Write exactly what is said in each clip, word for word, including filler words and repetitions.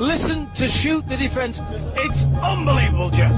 Listen to Shoot the Defence. It's unbelievable, Jeff.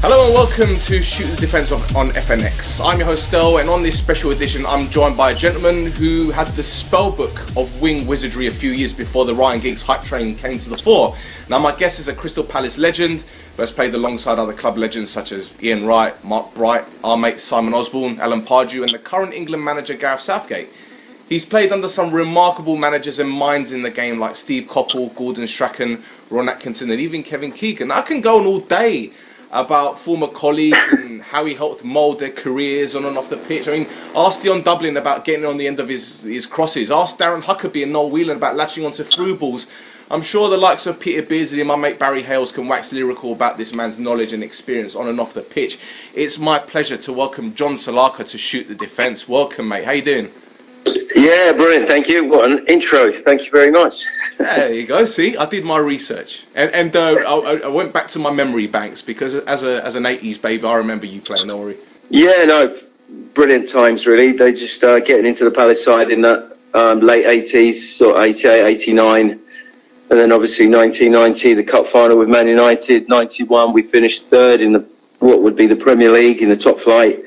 Hello and welcome to Shoot the Defence on, on F N X. I'm your host Stel, and on this special edition I'm joined by a gentleman who had the spellbook of wing wizardry a few years before the Ryan Giggs hype train came to the fore. Now my guest is a Crystal Palace legend who has played alongside other club legends such as Ian Wright, Mark Bright, our mate Simon Osborne, Alan Pardew and the current England manager Gareth Southgate. He's played under some remarkable managers and minds in the game like Steve Coppell, Gordon Strachan, Ron Atkinson and even Kevin Keegan. I can go on all day about former colleagues and how he helped mould their careers on and off the pitch. I mean, ask Dion Dublin about getting on the end of his, his crosses. Ask Darren Huckerby and Noel Whelan about latching onto through balls. I'm sure the likes of Peter Beardsley and my mate Barry Hales can wax lyrical about this man's knowledge and experience on and off the pitch. It's my pleasure to welcome John Salako to Shoot the Defence. Welcome, mate. How you doing? Yeah, brilliant. Thank you. What an intro. Thank you very much. There you go. See, I did my research, and and uh, I, I went back to my memory banks because as a as an eighties baby, I remember you playing. Don't worry. Yeah, no, brilliant times really. They just uh, getting into the Palace side in the um, late eighties, sort of eighty-eight, eighty-nine, and then obviously nineteen ninety, the cup final with Man United. ninety-one, we finished third in the what would be the Premier League in the top flight.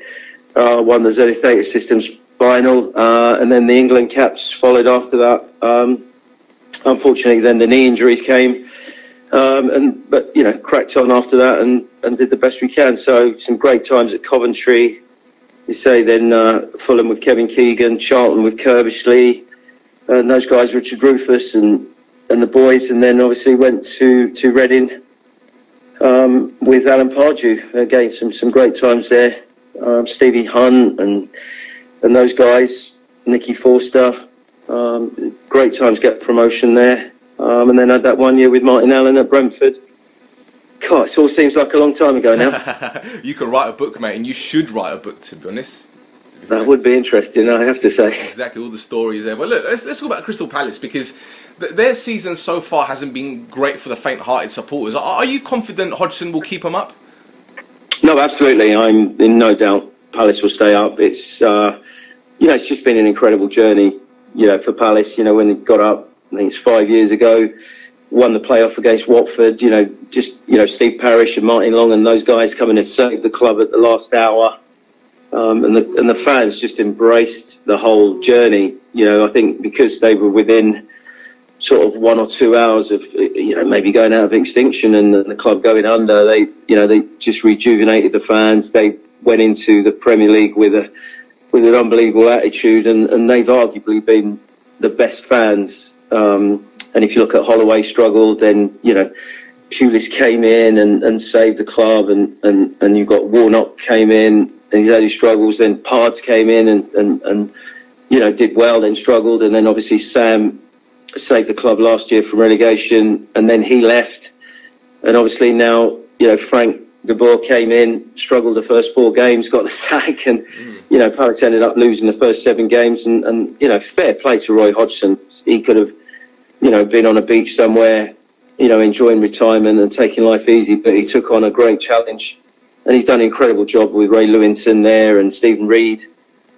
Uh, won the Zenit Data Systems final, uh, and then the England caps followed after that. Um, unfortunately, then the knee injuries came, um, and but you know, cracked on after that and and did the best we can. So some great times at Coventry. You say then uh, Fulham with Kevin Keegan, Charlton with Kerbishley, and those guys, Richard Rufus and and the boys, and then obviously went to to Reading um, with Alan Pardew. Again, some some great times there. Um, Stevie Hunt and. And those guys, Nicky Forster, um, great times get promotion there. Um, and then had that one year with Martin Allen at Brentford. God, it all seems like a long time ago now. You could write a book, mate, and you should write a book, to be honest. That would be interesting, I have to say. Exactly, all the stories there. But look, let's, let's talk about Crystal Palace because th their season so far hasn't been great for the faint-hearted supporters. Are you confident Hodgson will keep them up? No, absolutely. I'm in no doubt Palace will stay up. It's... Uh, You know, it's just been an incredible journey, you know, for Palace. You know, when they got up, I think it's five years ago, won the playoff against Watford, you know, just, you know, Steve Parish and Martin Long and those guys coming to save the club at the last hour. Um, and, the, and the fans just embraced the whole journey. You know, I think because they were within sort of one or two hours of, you know, maybe going out of extinction and the club going under, they, you know, they just rejuvenated the fans. They went into the Premier League with a... with an unbelievable attitude, and, and they've arguably been the best fans. Um, and if you look at Holloway struggled, then, you know, Pulis came in and, and saved the club, and, and, and you've got Warnock came in and he's had his struggles, then Pards came in and, and, and, you know, did well, then struggled, and then obviously Sam saved the club last year from relegation, and then he left. And obviously now, you know, Frank De Boer came in, struggled the first four games, got the sack, and, mm. you know, Palace ended up losing the first seven games. And, and, you know, fair play to Roy Hodgson. He could have, you know, been on a beach somewhere, you know, enjoying retirement and taking life easy, but he took on a great challenge. And he's done an incredible job with Ray Lewington there and Stephen Reid.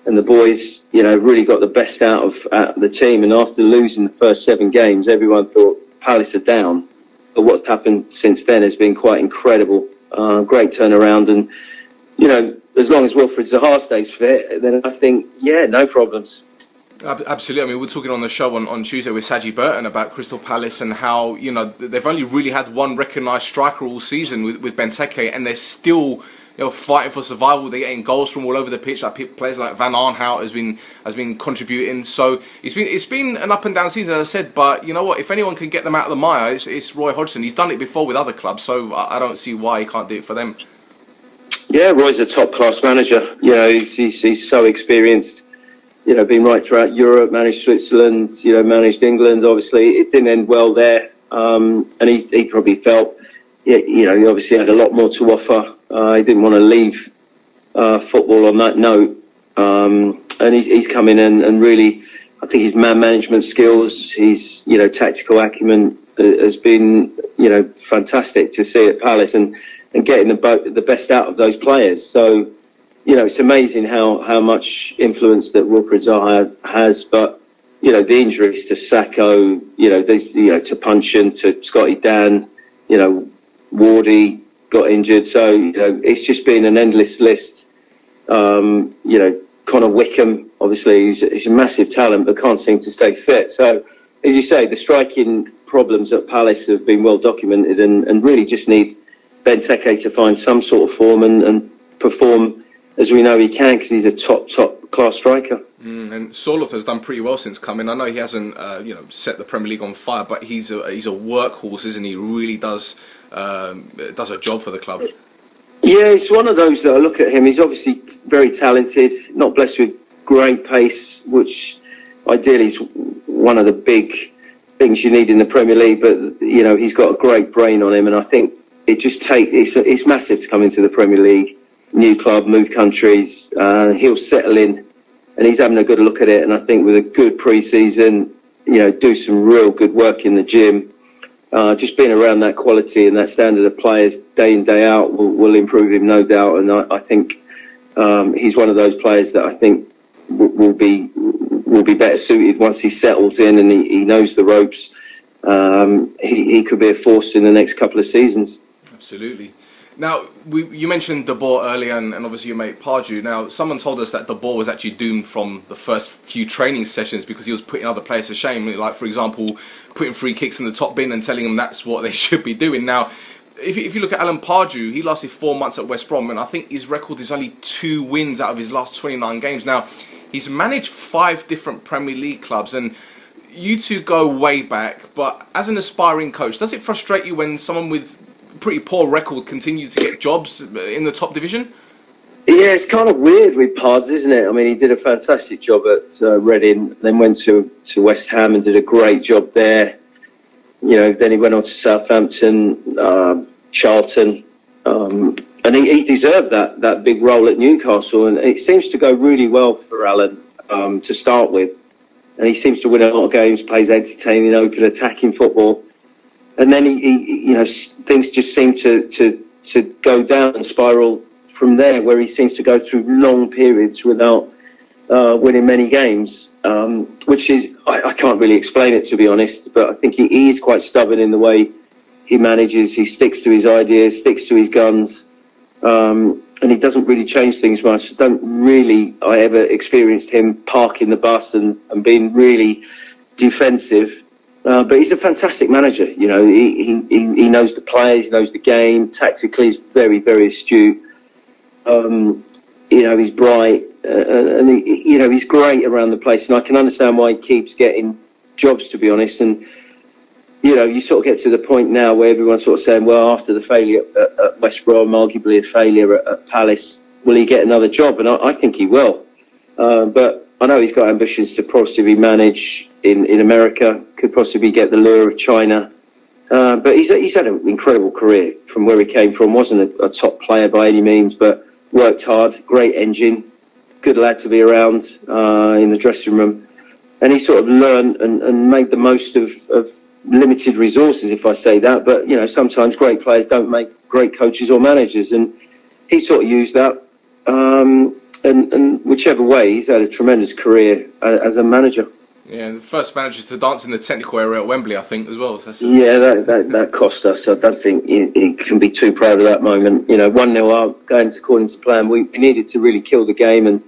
And the boys, you know, really got the best out of uh, the team. And after losing the first seven games, everyone thought Palace are down. But what's happened since then has been quite incredible. Uh, great turnaround, and you know, as long as Wilfried Zaha stays fit, then I think, yeah, no problems. Absolutely. I mean, we were talking on the show on, on Tuesday with Saji Burton about Crystal Palace and how, you know, they've only really had one recognised striker all season with, with Benteke, and they're still, you know, fighting for survival. They're getting goals from all over the pitch. Like players like Van Aanholt has been has been contributing. So it's been it's been an up and down season, as I said. But you know what? If anyone can get them out of the mire, it's, it's Roy Hodgson. He's done it before with other clubs, so I, I don't see why he can't do it for them. Yeah, Roy's a top class manager. You know, he's, he's he's so experienced. You know, been right throughout Europe, managed Switzerland. You know, managed England. Obviously, it didn't end well there, um, and he he probably felt. Yeah, you know, he obviously had a lot more to offer. Uh, he didn't want to leave uh, football on that note. Um, and he's, he's come in and, and really, I think his man management skills, his, you know, tactical acumen has been, you know, fantastic to see at Palace, and, and getting the, the best out of those players. So, you know, it's amazing how, how much influence that Wilfried Zaha has. But, you know, the injuries to Sacco, you know, these, you know, to Punchin, to Scotty Dan, you know, Wardy got injured. So, you know, it's just been an endless list. Um, you know, Connor Wickham, obviously, he's, he's a massive talent, but can't seem to stay fit. So, as you say, the striking problems at Palace have been well documented, and, and really just need Benteke to find some sort of form and, and perform as we know he can, because he's a top, top class striker. Mm, and Sorloth has done pretty well since coming. I know he hasn't, uh, you know, set the Premier League on fire, but he's a he's a workhorse, isn't he? He really does um, does a job for the club. Yeah, it's one of those that I look at him. He's obviously very talented, not blessed with great pace, which ideally is one of the big things you need in the Premier League. But you know, he's got a great brain on him, and I think it just takes it's, it's massive to come into the Premier League, new club, move countries. Uh, he'll settle in. And he's having a good look at it, and I think with a good pre-season, you know, do some real good work in the gym. Uh, just being around that quality and that standard of players day in, day out will, will improve him, no doubt. And I, I think um, he's one of those players that I think w will be will be better suited once he settles in and he, he knows the ropes. Um, he, he could be a force in the next couple of seasons. Absolutely. Now, we, you mentioned De Boer earlier, and, and obviously your mate Pardew. Now, someone told us that De Boer was actually doomed from the first few training sessions because he was putting other players to shame. Like, for example, putting free kicks in the top bin and telling them that's what they should be doing. Now, if, if you look at Alan Pardew, he lasted four months at West Brom, and I think his record is only two wins out of his last twenty-nine games. Now, he's managed five different Premier League clubs, and you two go way back. But as an aspiring coach, does it frustrate you when someone with pretty poor record continued to get jobs in the top division? Yeah, it's kind of weird with Pards, isn't it? I mean, he did a fantastic job at uh, Reading, then went to, to West Ham and did a great job there. You know, then he went on to Southampton, uh, Charlton, um, and he, he deserved that, that big role at Newcastle, and it seems to go really well for Alan um, to start with. And he seems to win a lot of games, plays entertaining, open, attacking football. And then he, he, you know, things just seem to, to to go down and spiral from there, where he seems to go through long periods without uh, winning many games, um, which is I, I can't really explain it, to be honest. But I think he, he is quite stubborn in the way he manages. He sticks to his ideas, sticks to his guns, um, and he doesn't really change things much. I don't really I ever experienced him parking the bus and, and being really defensive. Uh, but he's a fantastic manager, you know, he, he, he knows the players, he knows the game, tactically he's very, very astute, um, you know, he's bright, uh, and, he, you know, he's great around the place, and I can understand why he keeps getting jobs, to be honest. And, you know, you sort of get to the point now where everyone's sort of saying, well, after the failure at, at West Brom, arguably a failure at, at Palace, will he get another job? And I, I think he will, uh, but I know he's got ambitions to possibly manage in, in America, could possibly get the lure of China. Uh, but he's, he's had an incredible career from where he came from. Wasn't a, a top player by any means, but worked hard, great engine, good lad to be around uh, in the dressing room. And he sort of learned and, and made the most of, of limited resources, if I say that. But, you know, sometimes great players don't make great coaches or managers. And he sort of used that. Um, And, and whichever way, he's had a tremendous career as a manager. Yeah, and the first manager to dance in the technical area at Wembley, I think, as well. So that's yeah, that, that, that cost us. I don't think he, he can be too proud of that moment. You know, one nil up, going according to plan. We needed to really kill the game, and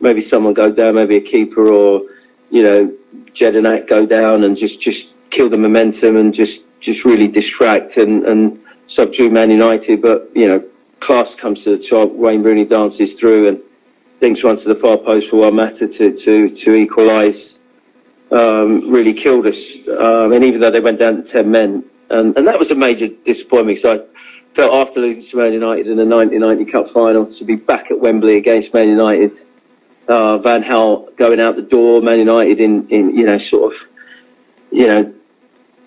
maybe someone go down, maybe a keeper or, you know, Jedinak go down and just, just kill the momentum and just, just really distract and, and subdue Man United. But, you know, class comes to the top. Wayne Rooney dances through and things run to the far post for one matter to, to, to equalise, um, really killed us. Um, and even though they went down to ten men, and, and that was a major disappointment, because I felt after losing to Man United in the nineteen ninety Cup Final, to be back at Wembley against Man United, uh, Van Hal going out the door, Man United in, in you know, sort of, you know,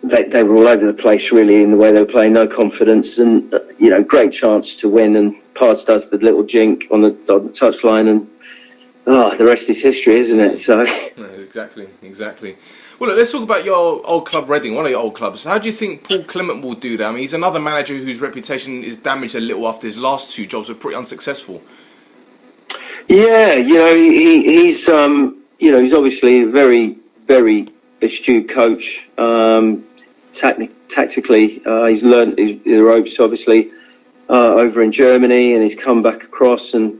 they, they were all over the place, really, in the way they were playing, no confidence, and, you know, great chance to win, and Pards does the little jink on the, on the touchline, and oh, the rest is history, isn't it? So no, exactly, exactly. Well, look, let's talk about your old club, Reading, one of your old clubs. How do you think Paul Clement will do that? I mean, he's another manager whose reputation is damaged a little after his last two jobs were pretty unsuccessful. Yeah, you know, he, he's, um, you know, he's obviously a very, very astute coach. Um, tactically, uh, he's learned his, his ropes, obviously, uh, over in Germany, and he's come back across and,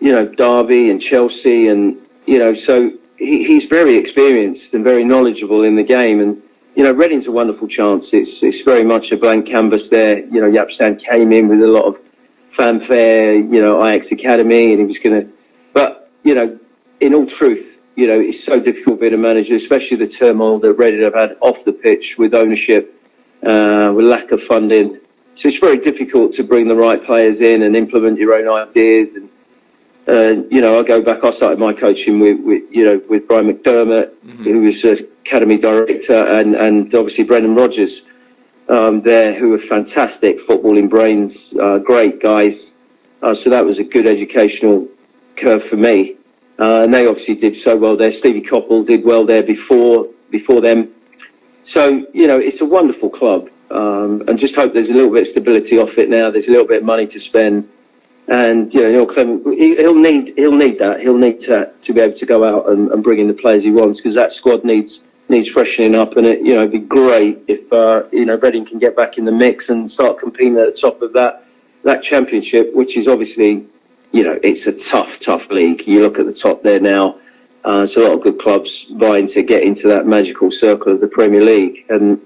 you know, Derby and Chelsea and, you know, so he, he's very experienced and very knowledgeable in the game. And, you know, Reading's a wonderful chance. It's, it's very much a blank canvas there. You know, Yapstan came in with a lot of fanfare, you know, Ajax Academy, and he was going to, but, you know, in all truth, you know, it's so difficult being a manager, especially the turmoil that Reading have had off the pitch with ownership, uh, with lack of funding. So it's very difficult to bring the right players in and implement your own ideas. And, uh, you know, I go back, I started my coaching with, with you know, with Brian McDermott, mm-hmm. who was academy director, and, and obviously Brendan Rodgers. Um, there, who are fantastic footballing brains, uh, great guys. Uh, so that was a good educational curve for me. Uh, and they obviously did so well there. Stevie Coppell did well there before before them. So, you know, it's a wonderful club. Um, and just hope there's a little bit of stability off it now. There's a little bit of money to spend. And, you know, Neil Clement, he'll need, he'll need that. He'll need to, to be able to go out and, and bring in the players he wants, because that squad needs... needs freshening up, and it, you know, it'd be great if uh, you know, Reading can get back in the mix and start competing at the top of that that championship, which is obviously, you know, it's a tough, tough league. You look at the top there now; uh, it's a lot of good clubs vying to get into that magical circle of the Premier League, and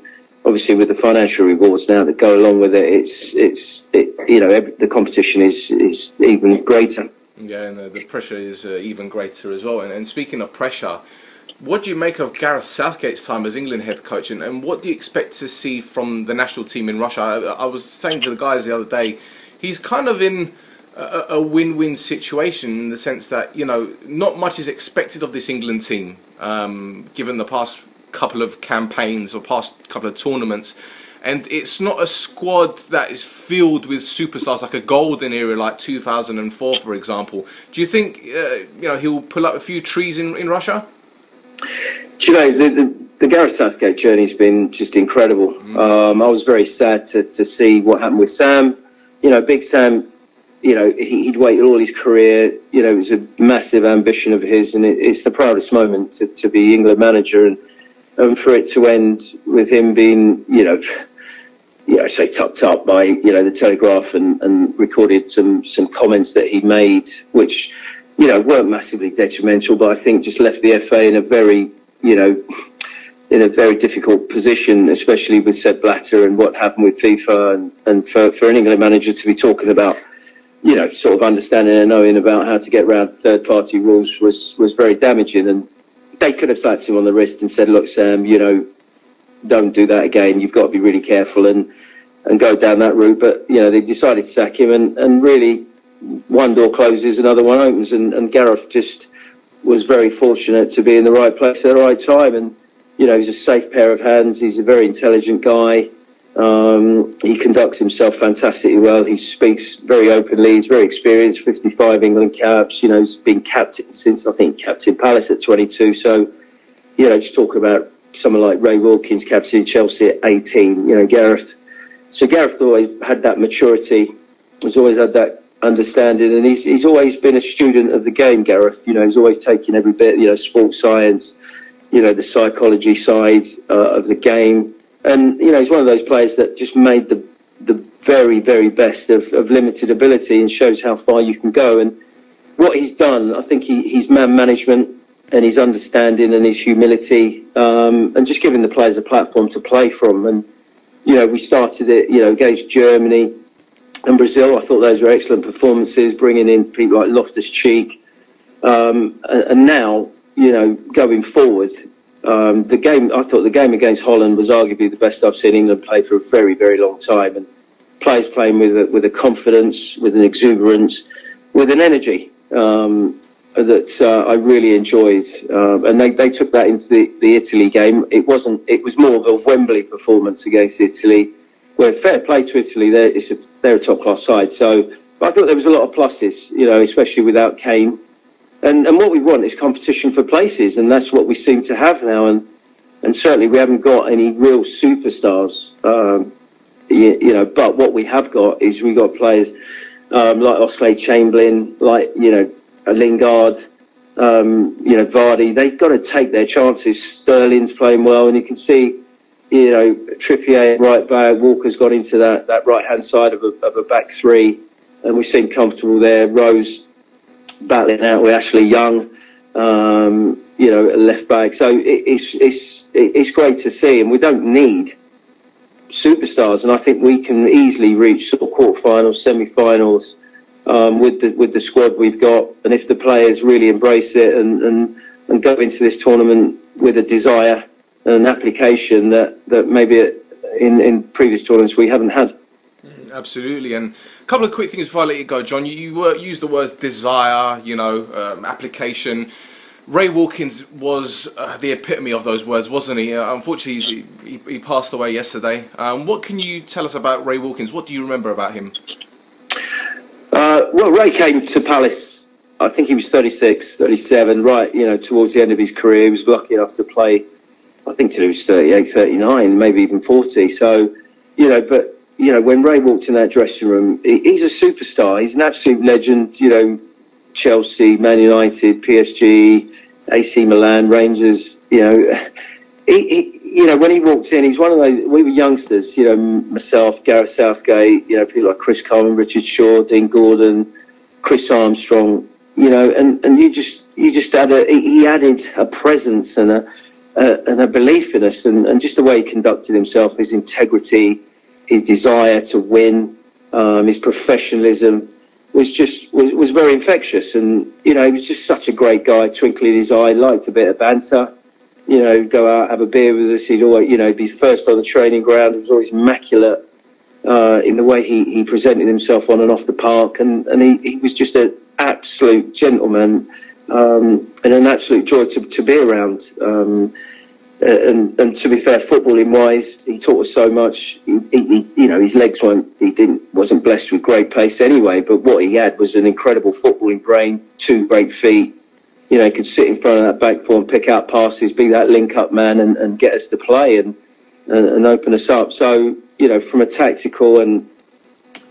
obviously with the financial rewards now that go along with it, it's it's it, you know, every, the competition is is even greater. Yeah, and the, the pressure is uh, even greater as well. And, and speaking of pressure, what do you make of Gareth Southgate's time as England head coach, and, and what do you expect to see from the national team in Russia? I, I was saying to the guys the other day, he's kind of in a win-win situation in the sense that, you know, not much is expected of this England team, um, given the past couple of campaigns or past couple of tournaments. And it's not a squad that is filled with superstars like a golden era like two thousand four, for example. Do you think, uh, you know, he'll pull up a few trees in, in Russia? Do you know, the, the, the Gareth Southgate journey's been just incredible. Mm. Um, I was very sad to, to see what happened with Sam. You know, Big Sam, you know, he, he'd waited all his career. You know, it was a massive ambition of his, and it, it's the proudest moment to, to be England manager, and, and for it to end with him being, you know, you know, say tucked up by, you know, the Telegraph, and, and recorded some, some comments that he made, which... you know, weren't massively detrimental, but I think just left the F A in a very, you know, in a very difficult position, especially with Sepp Blatter and what happened with FIFA, and, and for, for an England manager to be talking about, you know, sort of understanding and knowing about how to get around third-party rules was, was very damaging. And they could have slapped him on the wrist and said, look, Sam, you know, don't do that again. You've got to be really careful and, and go down that route. But, you know, they decided to sack him, and, and really... one door closes, another one opens, and, and Gareth just was very fortunate to be in the right place at the right time. And, you know, he's a safe pair of hands. He's a very intelligent guy. Um, he conducts himself fantastically well. He speaks very openly. He's very experienced, fifty-five England caps. You know, he's been captain since, I think, Captain Palace at twenty-two. So, you know, just talk about someone like Ray Wilkins, captain Chelsea at eighteen. You know, Gareth. So Gareth always had that maturity. He's always had that understanding, and he's, he's always been a student of the game, Gareth. You know, he's always taken every bit, you know, sports science, you know, the psychology side uh, of the game. And, you know, he's one of those players that just made the, the very, very best of, of limited ability, and shows how far you can go. And what he's done, I think he, he's man management and his understanding and his humility, um, and just giving the players a platform to play from. And, you know, we started it, you know, against Germany and Brazil. I thought those were excellent performances, bringing in people like Loftus-Cheek. Um, and, and now, you know, going forward, um, the game, I thought the game against Holland was arguably the best I've seen England play for a very, very long time. And players playing with a, with a confidence, with an exuberance, with an energy um, that uh, I really enjoyed. Um, and they, they took that into the, the Italy game. It wasn't, it was more of a Wembley performance against Italy. Well, fair play to Italy, they're, it's a, they're a top-class side. So but I thought there was a lot of pluses, you know, especially without Kane. And, and what we want is competition for places, and that's what we seem to have now. And, and certainly we haven't got any real superstars, um, you, you know, but what we have got is we've got players um, like Oxlade-Chamberlain, like, you know, Lingard, um, you know, Vardy. They've got to take their chances. Sterling's playing well, and you can see, you know, Trippier, right back, Walker's got into that, that right-hand side of a, of a back three, and we seem comfortable there. Rose battling out with Ashley Young, um, you know, left back. So it, it's, it's, it's great to see, and we don't need superstars, and I think we can easily reach sort of quarterfinals, semi-finals, um, with the with the squad we've got. And if the players really embrace it and, and, and go into this tournament with a desire and an application that, that maybe in, in previous tournaments we haven't had. Absolutely. And a couple of quick things before I let you go, John. You, you were, used the words desire, you know, um, application. Ray Wilkins was uh, the epitome of those words, wasn't he? Uh, unfortunately, he's, he, he passed away yesterday. Um, what can you tell us about Ray Wilkins? What do you remember about him? Uh, well, Ray came to Palace, I think he was thirty-six, thirty-seven, right, you know, towards the end of his career. He was lucky enough to play, I think, till he was thirty-eight, thirty-nine, maybe even forty. So, you know, but, you know, when Ray walked in that dressing room, he, he's a superstar. He's an absolute legend, you know, Chelsea, Man United, P S G, A C Milan, Rangers, you know. He, he, you know, when he walked in, he's one of those, we were youngsters, you know, myself, Gareth Southgate, you know, people like Chris Coleman, Richard Shaw, Dean Gordon, Chris Armstrong, you know, and, and you just, you just had a, he added a presence and a, a and a belief in us, and, and just the way he conducted himself, his integrity, his desire to win, um, his professionalism, was just was, was very infectious. And you know, he was just such a great guy, twinkle in his eye, liked a bit of banter, you know, go out, have a beer with us, he'd always, you know, be first on the training ground. He was always immaculate uh, in the way he, he presented himself on and off the park, and, and he, he was just an absolute gentleman, um, and an absolute joy to, to be around, um, and, and to be fair, footballing wise, he taught us so much. He, he, you know, his legs weren't, he didn't, wasn't blessed with great pace anyway, but what he had was an incredible footballing brain, two great feet. You know, he could sit in front of that back four and pick out passes, be that link-up man, and, and get us to play and, and, and open us up. So, you know, from a tactical and,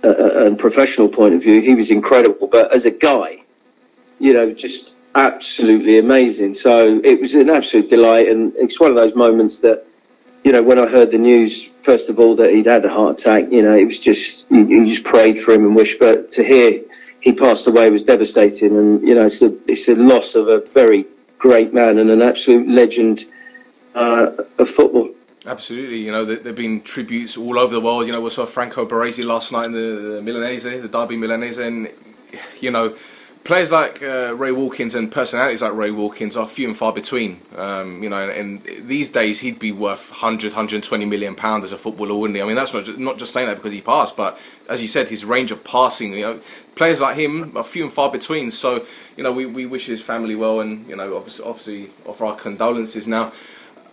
uh, and professional point of view, he was incredible. But as a guy, you know, just absolutely amazing. So it was an absolute delight, and it's one of those moments that, you know, when I heard the news, first of all, that he'd had a heart attack, you know, it was just, you, you just prayed for him and wished, but to hear he passed away was devastating. And, you know, it's a, it's a loss of a very great man and an absolute legend uh, of football. Absolutely. You know, there have been tributes all over the world. You know, we saw Franco Baresi last night in the Milanese, the Derby Milanese, and, you know, players like uh, Ray Wilkins and personalities like Ray Wilkins are few and far between. Um, you know, and, and these days he'd be worth one hundred, one hundred twenty million pounds as a footballer, wouldn't he? I mean, that's not just, not just saying that because he passed, but as you said, his range of passing. You know, players like him are few and far between. So, you know, we, we wish his family well, and you know, obviously, obviously offer our condolences. Now,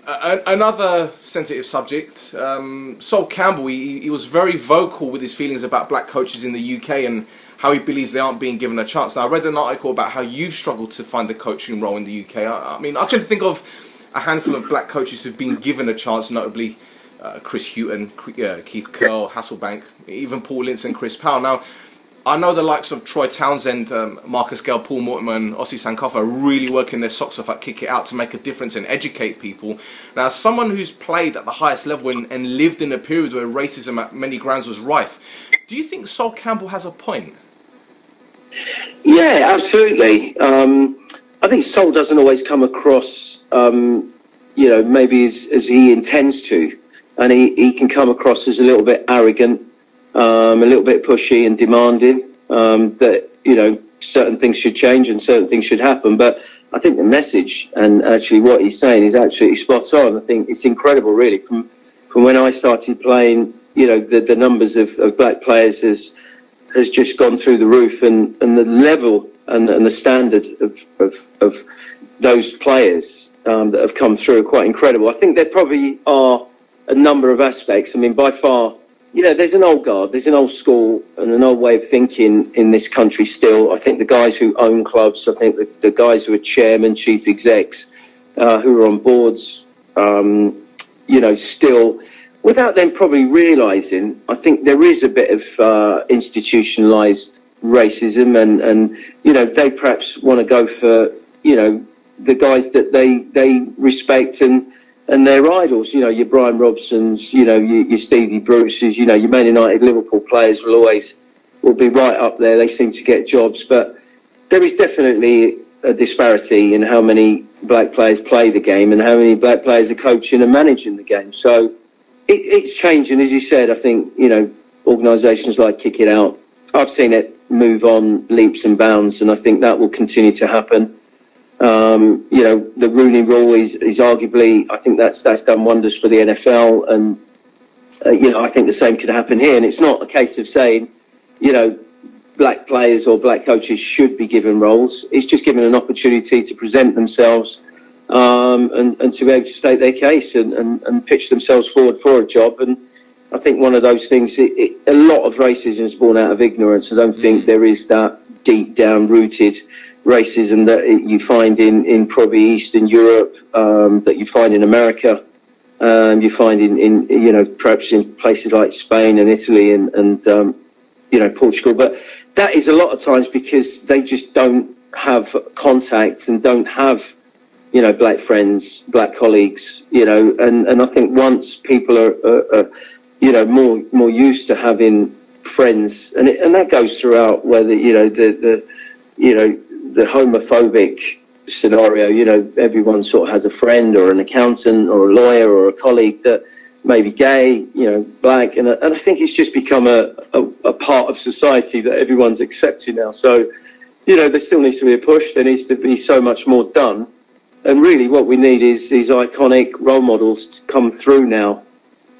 uh, another sensitive subject. Um, Sol Campbell, he, he was very vocal with his feelings about black coaches in the U K and how he believes they aren't being given a chance. Now, I read an article about how you've struggled to find the coaching role in the U K. I, I mean, I can think of a handful of black coaches who've been given a chance, notably uh, Chris Houghton, uh, Keith Curl, Hasselbank, even Paul Lintz and Chris Powell. Now, I know the likes of Troy Townsend, um, Marcus Gale, Paul Mortimer and Ossie Sankofa are really working their socks off at Kick It Out to make a difference and educate people. Now, as someone who's played at the highest level and, and lived in a period where racism at many grounds was rife, do you think Sol Campbell has a point? Yeah, absolutely. Um, I think Sol doesn't always come across, um, you know, maybe as, as he intends to, and he, he can come across as a little bit arrogant, um, a little bit pushy and demanding, um, that, you know, certain things should change and certain things should happen. But I think the message and actually what he's saying is absolutely spot on. I think it's incredible, really. From from when I started playing, you know, the, the numbers of, of black players has has just gone through the roof, and, and the level and, and the standard of, of, of those players um, that have come through are quite incredible. I think there probably are a number of aspects. I mean, by far, you know, there's an old guard, there's an old school and an old way of thinking in this country still. I think the guys who own clubs, I think the, the guys who are chairmen, chief execs, uh, who are on boards, um, you know, still, without them probably realising, I think there is a bit of uh, institutionalised racism, and, and, you know, they perhaps want to go for, you know, the guys that they they respect and and their idols, you know, your Brian Robsons, you know, your, your Stevie Bruce's, you know, your Man United, Liverpool players will always will be right up there. They seem to get jobs, but there is definitely a disparity in how many black players play the game and how many black players are coaching and managing the game. So it, it's changing, as you said. I think, you know, organisations like Kick It Out, I've seen it move on leaps and bounds, and I think that will continue to happen. Um, you know, the Rooney Rule is, is arguably, I think that's that's done wonders for the N F L, and uh, you know, I think the same could happen here. And it's not a case of saying, you know, black players or black coaches should be given roles. It's just given an opportunity to present themselves um, and, and to be able to state their case and, and, and pitch themselves forward for a job. And I think one of those things, it, it, a lot of racism is born out of ignorance. I don't think there is that deep down rooted racism that you find in, in probably Eastern Europe, um, that you find in America, um, you find in, in, you know, perhaps in places like Spain and Italy and, and um, you know, Portugal. But that is a lot of times because they just don't have contacts and don't have, you know, black friends, black colleagues, you know, and, and I think once people are, are, are, you know, more more used to having friends, and it, and that goes throughout, whether, you know, the, the you know, the homophobic scenario, you know, everyone sort of has a friend or an accountant or a lawyer or a colleague that may be gay, you know, black, and, and I think it's just become a, a, a part of society that everyone's accepting now. So, you know, there still needs to be a push, there needs to be so much more done, and really what we need is these iconic role models to come through now,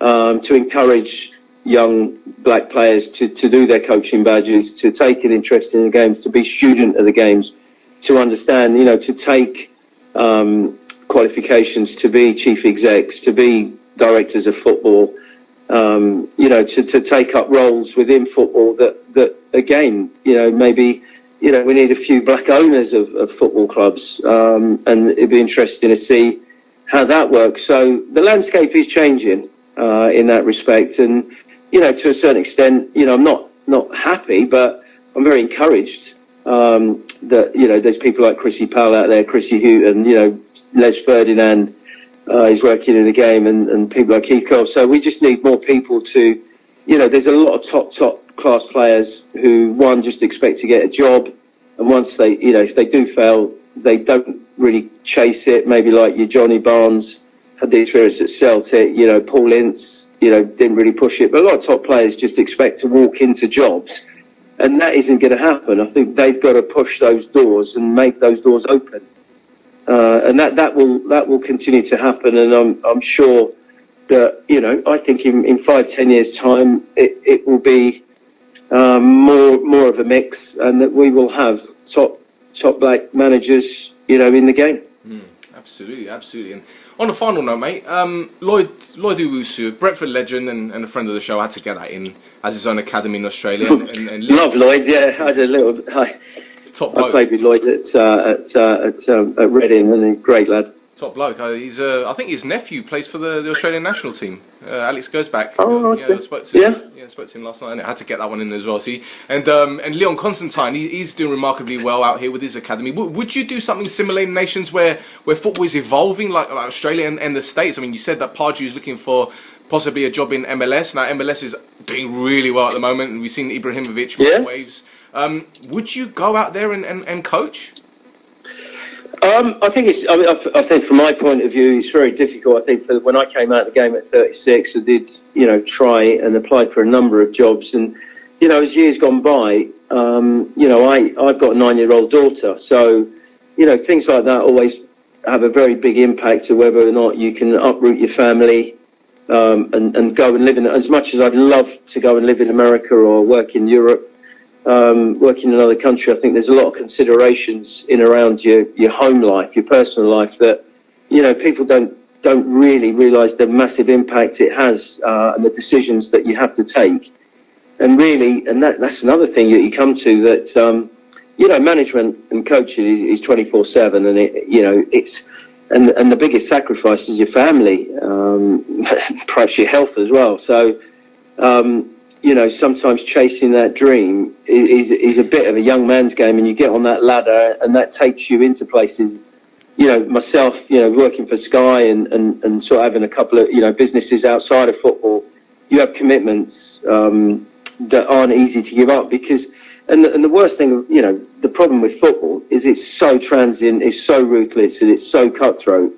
um, to encourage young black players to, to do their coaching badges, to take an interest in the games, to be student of the games, to understand, you know, to take um, qualifications, to be chief execs, to be directors of football, um, you know, to, to take up roles within football that, that again, you know, maybe, you know, we need a few black owners of, of football clubs, um, and it'd be interesting to see how that works. So the landscape is changing uh, in that respect, and you know, to a certain extent, you know, I'm not not happy, but I'm very encouraged um, that, you know, there's people like Chrissy Powell out there, Chrissy Houghton, you know, Les Ferdinand uh, is working in the game, and, and people like Keith Cole. So we just need more people to, you know, there's a lot of top, top class players who, one, just expect to get a job, and once they, you know, if they do fail, they don't really chase it, maybe like your Johnny Barnes had the experience at Celtic, you know, Paul Ince, you know, didn't really push it. But a lot of top players just expect to walk into jobs, and that isn't going to happen. I think they've got to push those doors and make those doors open, uh, and that, that will that will continue to happen. And I'm I'm sure that, you know, I think in, in five ten years time it, it will be um, more more of a mix, and that we will have top top black managers, you know, in the game. Mm, absolutely, absolutely. And on a final note, mate, um, Lloyd Lloyd Iwusu, a Brentford legend and, and a friend of the show, I had to get that in, as his own academy in Australia. And, and, and love Lloyd, yeah. I had a little. I, Top bloke. I played with Lloyd at uh, at uh, at, um, at Reading, and a great lad. Top bloke. Uh, he's uh, I think his nephew plays for the, the Australian national team. Uh, Alex Gersbach. Oh, yeah, okay. I spoke to yeah. Him, yeah, I spoke to him last night, and I had to get that one in as well. See, and um, and Leon Constantine, he, he's doing remarkably well out here with his academy. W would you do something similar in nations where where football is evolving, like, like Australia and, and the States? I mean, you said that Pardew is looking for possibly a job in M L S. Now M L S is doing really well at the moment, and we've seen Ibrahimovic with yeah. waves. Um, would you go out there and, and, and coach? Um, I think it's. I, mean, I, I think from my point of view, it's very difficult. I think for, when I came out of the game at thirty-six, I did, you know, try and applied for a number of jobs, and, you know, as years gone by, um, you know, I I've got a nine-year-old daughter, so, you know, things like that always have a very big impact to whether or not you can uproot your family um, and and go and live in. As much as I'd love to go and live in America or work in Europe, Um, working in another country, I think there's a lot of considerations in around your, your home life, your personal life, that, you know, people don't don't really realise the massive impact it has uh, and the decisions that you have to take. And really, and that, that's another thing that you come to, that, um, you know, management and coaching is twenty-four seven, and, it, you know, it's and and the biggest sacrifice is your family, um, perhaps your health as well. So, um, you know, sometimes chasing that dream is is a bit of a young man's game, and you get on that ladder, and that takes you into places. You know, myself, you know, working for Sky and, and, and sort of having a couple of, you know, businesses outside of football, you have commitments um, that aren't easy to give up because, and the, and the worst thing, you know, the problem with football is it's so transient, it's so ruthless, and it's so cutthroat.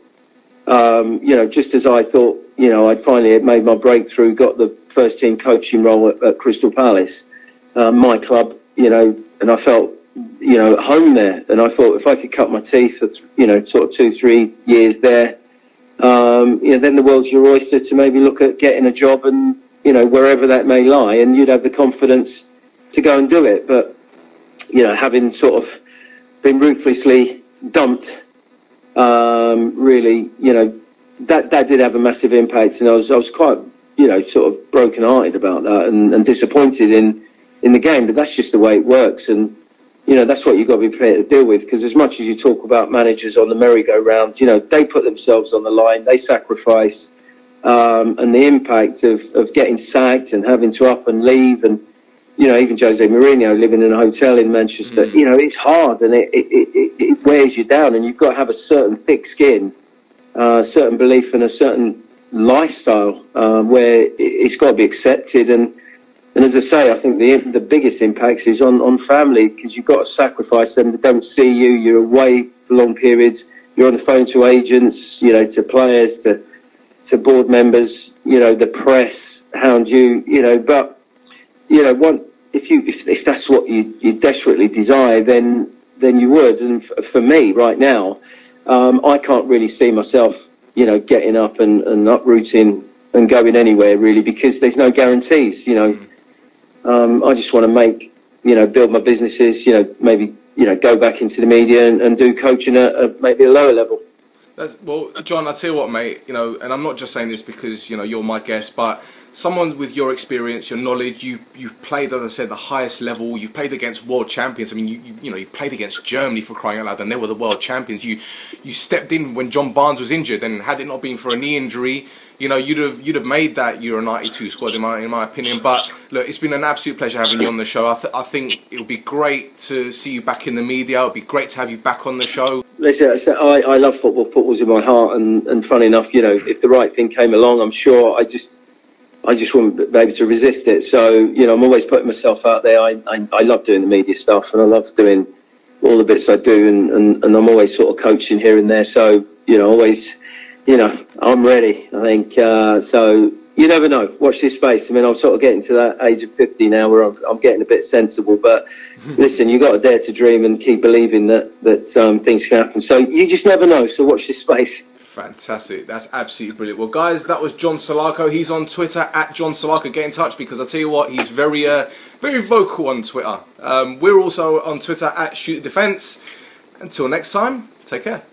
Um, you know, just as I thought, you know, I'd finally had made my breakthrough, got the first team coaching role at, at Crystal Palace, uh, my club, you know, and I felt, you know, at home there, and I thought if I could cut my teeth for, you know, sort of two, three years there, um, you know, then the world's your oyster to maybe look at getting a job and, you know, wherever that may lie, and you'd have the confidence to go and do it. But, you know, having sort of been ruthlessly dumped, um, really, you know, that, that did have a massive impact, and I was, I was quite, you know, sort of broken-hearted about that and, and disappointed in, in the game, but that's just the way it works, and you know, that's what you've got to be prepared to deal with, because as much as you talk about managers on the merry-go-round, you know, they put themselves on the line, they sacrifice, um, and the impact of, of getting sacked and having to up and leave, and, you know, even Jose Mourinho living in a hotel in Manchester, mm. you know, it's hard and it, it, it, it wears you down, and you've got to have a certain thick skin, uh, certain belief and a certain lifestyle uh, where it's got to be accepted. And And as I say, I think the the biggest impacts is on, on family, because you've got to sacrifice them. They don't see you. You're away for long periods. You're on the phone to agents, you know, to players, to to board members, you know, the press hound you, you know. But, you know, one, if you if, if that's what you, you desperately desire, then then you would. And f for me right now, um, I can't really see myself, you know, getting up and, and uprooting and going anywhere, really, because there's no guarantees, you know. Um, I just want to make, you know, build my businesses, you know, maybe, you know, go back into the media and, and do coaching at a, maybe a lower level. That's, well, John, I'll tell you what, mate, you know, and I'm not just saying this because, you know, you're my guest, but someone with your experience, your knowledge, you've, you've played, as I said, the highest level, you've played against world champions. I mean, you, you, you know, you played against Germany, for crying out loud, and they were the world champions. You, you stepped in when John Barnes was injured, and had it not been for a knee injury, you know, you'd have you'd have made that Euro ninety-two squad, in my in my opinion. But look, it's been an absolute pleasure having you on the show. I, th I think it'll be great to see you back in the media. It'll be great to have you back on the show. Listen, I, I love football. Football's in my heart, and and funny enough, you know, if the right thing came along, I'm sure I just I just wouldn't be able to resist it. So, you know, I'm always putting myself out there. I I, I love doing the media stuff, and I love doing all the bits I do, and, and and I'm always sort of coaching here and there. So, you know, always. You know, I'm ready, I think. Uh, so, you never know. Watch this space. I mean, I'm sort of getting to that age of fifty now where I'm, I'm getting a bit sensible. But, listen, you've got to dare to dream and keep believing that, that um, things can happen. So, you just never know. So, watch this space. Fantastic. That's absolutely brilliant. Well, guys, that was John Salako. He's on Twitter, at John Salako. Get in touch, because I'll tell you what, he's very, uh, very vocal on Twitter. Um, we're also on Twitter, at Shoot Defence. Until next time, take care.